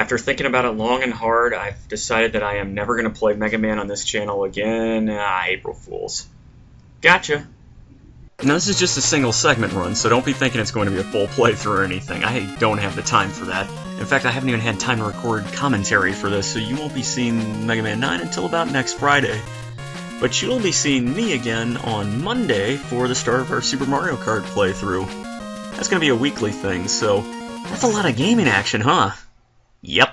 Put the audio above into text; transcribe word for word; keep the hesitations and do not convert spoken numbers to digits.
After thinking about it long and hard, I've decided that I am never going to play Mega Man on this channel again. Ah, April Fools. Gotcha. Now this is just a single segment run, so don't be thinking it's going to be a full playthrough or anything. I don't have the time for that. In fact, I haven't even had time to record commentary for this, so you won't be seeing Mega Man nine until about next Friday. But you'll be seeing me again on Monday for the start of our Super Mario Kart playthrough. That's going to be a weekly thing, so that's a lot of gaming action, huh? Yep.